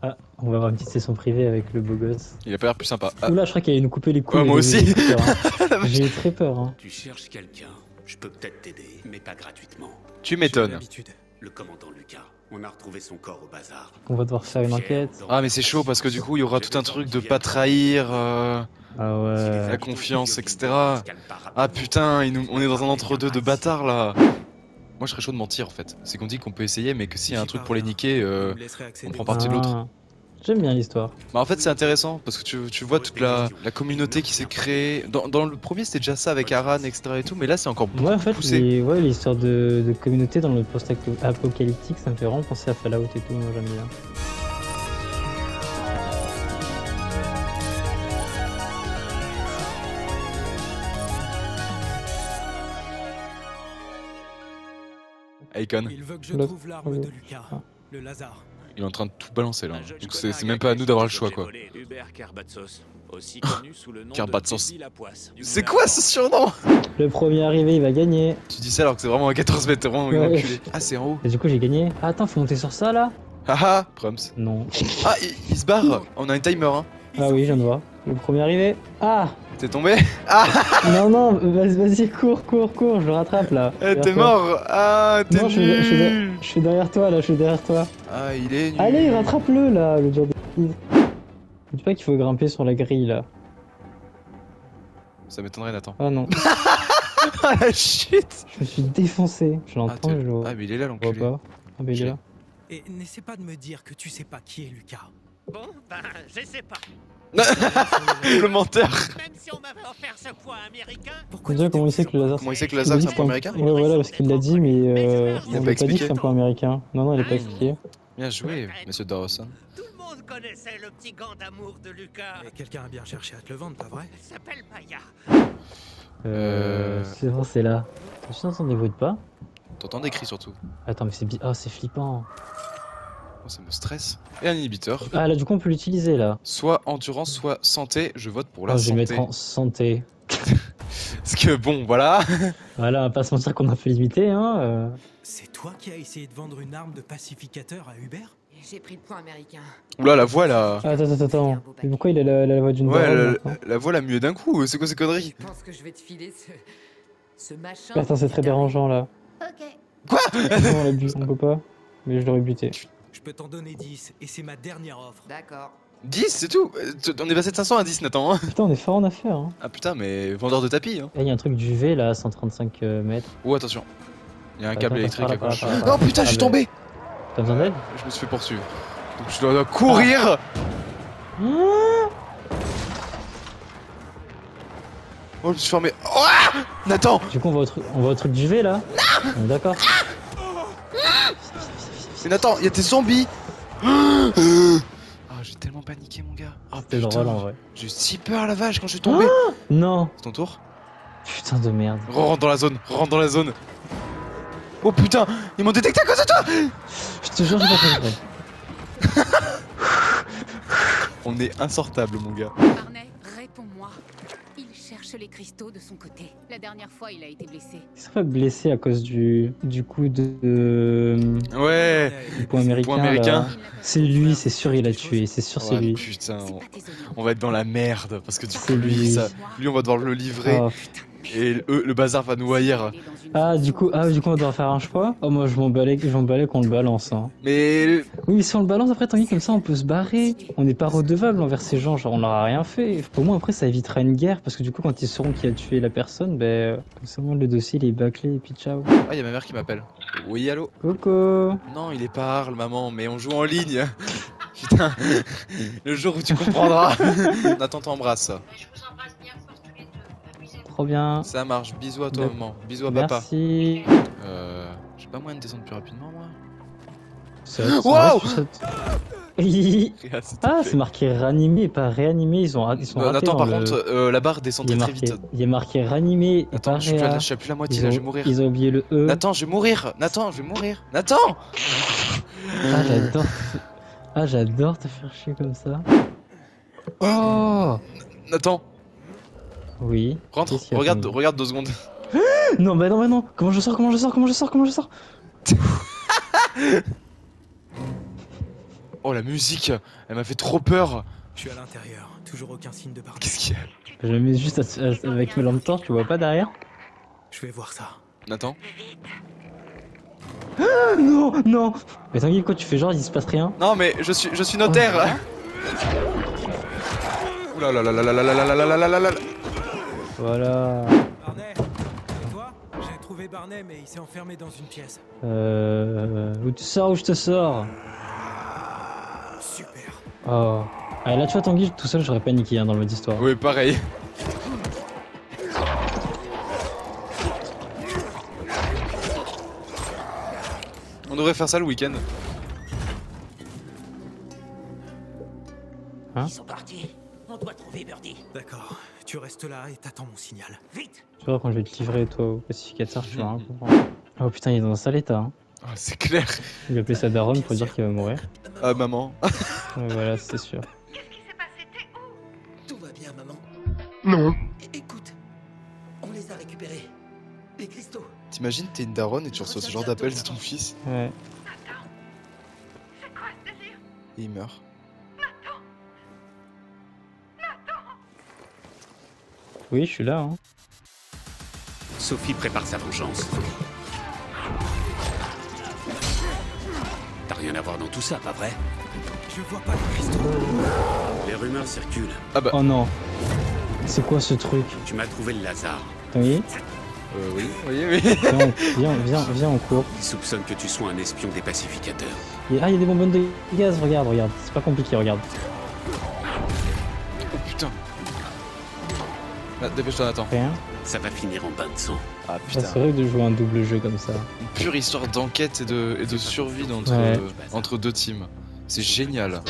Ah, on va avoir une petite session privée avec le beau gosse. Il a pas l'air plus sympa. Ah. Oula, je crois qu'il allait nous couper les couilles. Ouais, moi aussi. J'ai eu très peur. Hein. Tu cherches quelqu'un, je peux peut-être t'aider, mais pas gratuitement. Tu m'étonnes. Le commandant Lucas, on a retrouvé son corps au bazar. On va devoir faire une enquête. Ah, mais c'est chaud parce que du coup, il y aura tout un truc de pas trahir ah ouais. La confiance, etc. Ah putain, on est dans un entre-deux de bâtards là. Moi je serais chaud de mentir en fait. C'est qu'on dit qu'on peut essayer mais que s'il y a un truc pour les niquer, on prend partie de l'autre. J'aime bien l'histoire. Bah en fait c'est intéressant parce que tu vois toute la communauté qui s'est créée. Dans le premier c'était déjà ça avec Aran etc et tout mais là c'est encore beaucoup poussé. Ouais l'histoire de communauté dans le post-apocalyptique ça me fait vraiment penser à Fallout et tout, moi j'aime bien. Icon. Il veut que je trouve l'arme de Lucas, le Lazare. Il est en train de tout balancer là. Donc c'est même pas à nous d'avoir le choix quoi. Hubert Carbatsos, aussi connu sous le nom de... C'est quoi ce surnom? Le premier arrivé, il va gagner. Tu dis ça alors que c'est vraiment à 14 mètres rond, il est enculé. Ah, c'est en haut. Et du coup, j'ai gagné. Ah, attends, faut monter sur ça là. Ah Prums. Non. Ah, il se barre. On a un timer hein. Ah oui, je viens de voir. Le premier arrivé. Ah. T'es tombé? Ah Non, vas-y, cours, je le rattrape là. T'es mort? Ah, t'es nul. Je suis derrière toi là, Ah, il est nul. Allez, rattrape-le là, le genre de... Dis pas qu'il faut grimper sur la grille là. Ça m'étonnerait, Nathan. Ah non. Ah la chute. Je me suis défoncé, je l'entends, je le vois. Ah, mais il est là, l'enculé. Ah, mais il est là. Et n'essaie pas de me dire que tu sais pas qui est Lucas. Bon, bah, je sais pas. Le menteur. Même si on m'avait offert ce poids américain. Pourquoi déjà comment il sait que le Lazare c'est un point américain? Ouais voilà parce qu'il l'a dit mais il n'a pas dit que c'est un point américain. Non il n'a pas expliqué. Bien joué monsieur Dawson. Tout le monde connaissait le petit gant d'amour de Lucas. Mais quelqu'un a bien cherché à te le vendre, pas vrai? Il s'appelle Maya. C'est bon c'est là. Tu n'entends des bruits de pas? T'entends des cris surtout. Attends mais c'est oh c'est flippant. Ça me stresse. Et un inhibiteur. Ah là du coup on peut l'utiliser là. Soit endurance, soit santé. Je vote pour la santé. Je vais mettre en santé. Parce que bon voilà. Voilà on va pas se mentir qu'on a fait limiter hein. C'est toi qui as essayé de vendre une arme de pacificateur à Hubert? J'ai pris le point américain. Oula la voix là. Attends. Mais pourquoi il a la voix d'une baronne? Ouais la voix la muet d'un coup. C'est quoi ces conneries? Je pense que je vais te filer ce machin. Attends c'est très dérangeant là. Ok. Quoi? Non on peut pas. Mais je l'aurais buté. Je peux t'en donner 10 et c'est ma dernière offre. D'accord. 10 c'est tout? On est passé de 500 à 10 Nathan hein. Putain on est fort en affaires hein. Ah putain mais vendeur de tapis hein. Il y a un truc du V là à 135 mètres. Oh attention. Il y a un câble électrique à gauche. Non putain je suis tombé. T'as besoin d'aide? Je me suis fait poursuivre. Donc je dois courir. Oh je me suis fermé. Oh Nathan. Du coup on voit le truc du V là. D'accord. Mais Nathan, y'a tes zombies. Ah j'ai tellement paniqué mon gars. Oh putain drôle, en vrai. J'ai eu si peur la vache quand je suis tombé. Non. C'est ton tour. Putain de merde. Rentre dans la zone, Oh putain, ils m'ont détecté à cause de toi. Je te jure j'ai pas fait exprès. On est insortable mon gars. Barney, réponds-moi. Il cherche les cristaux de son côté. La dernière fois, il a été blessé. Il serait blessé à cause du coup de... Ouais. Du point américain. C'est lui, c'est sûr, il a tué. C'est sûr, c'est lui. Putain, on va être dans la merde. Parce que du coup, lui, on va devoir le livrer. Oh. Et le bazar va nous haïr. Ah, du coup, on va devoir faire un choix. Oh, moi, je m'en balais qu'on le balance. Hein. Mais. Oui, mais si on le balance, après, Tanguy, comme ça, on peut se barrer. On n'est pas redevable envers ces gens. Genre, on leur a rien fait. Au moins, après, ça évitera une guerre. Parce que du coup, quand ils sauront qui a tué la personne, ben. Comme ça, le dossier, il est bâclé. Et puis, ciao. Ah, il y a ma mère qui m'appelle. Oui, allô? Coucou. Non, il est pas hard, maman, mais on joue en ligne. Putain. Le jour où tu comprendras. Nathan t'embrasse. Bien. Ça marche, bisous à toi maman, bisous à papa. Merci. J'ai pas moyen de descendre plus rapidement moi. Wow. Ah c'est marqué ranimé et pas réanimé, ils sont ratés. Attends par contre la barre descend très vite. Il est marqué ranimé et pas réanimé. Attends, je suis à plus la moitié là, je vais mourir. Ils ont oublié le E. Nathan, je vais mourir. Nathan. Ah j'adore te faire chier comme ça. Oh Nathan. Oui. Rentre, regarde 2 secondes. Non, bah non, comment je sors, comment je sors. Oh la musique, elle m'a fait trop peur. Je suis à l'intérieur, toujours aucun signe de Barney. Qu'est-ce qu'il y a? Je mets juste avec mes lampes torches, tu vois pas derrière? Je vais voir ça. Nathan. Ah, non, non. Mais Tanguy, quoi, tu fais genre il se passe rien? Non mais je suis notaire. Oh là là là là là là là là là là là. Voilà. Barney, et toi? J'ai trouvé Barney mais il s'est enfermé dans une pièce. Où tu sors ou je te sors? Super. Oh. Ah, là tu vois Tanguy, tout seul j'aurais paniqué hein, dans le mode histoire. Oui pareil. On devrait faire ça le week-end. Hein? Ils sont partis. On doit trouver Birdie. D'accord. Tu restes là et t'attends mon signal. Vite. Tu vois quand je vais te livrer toi au pacificateur, tu vas rien comprendre. Oh putain, il est dans un sale état. Hein. Oh, c'est clair. Il va appeler sa daronne pour dire qu'il va mourir. Ah maman. Voilà, c'est sûr. Qu'est-ce qui s'est passé? T'es où? Tout va bien, maman. Non. Écoute, on les a récupérés. Les cristaux. T'imagines, t'es une daronne et tu reçois ce genre d'appel de ton fils. Ouais. Nathan, c'est quoi ce délire? Et il meurt. Nathan. Nathan. Oui, je suis là. Hein. Sophie prépare sa vengeance. T'as rien à voir dans tout ça, pas vrai? Je vois pas de cristaux. Les rumeurs circulent. Ah bah. Oh non. C'est quoi ce truc? Tu m'as trouvé le Lazare. Oui. Oui. Viens, on court. Ils soupçonnent que tu sois un espion des pacificateurs. Ah, il y a des bonbonnes de gaz, regarde. C'est pas compliqué, regarde. Oh putain. Dépêche-toi, Nathan. Ça va finir en bain de sang. Ah putain. C'est vrai de jouer un double jeu comme ça. Une pure histoire d'enquête et de survie entre deux teams. C'est génial.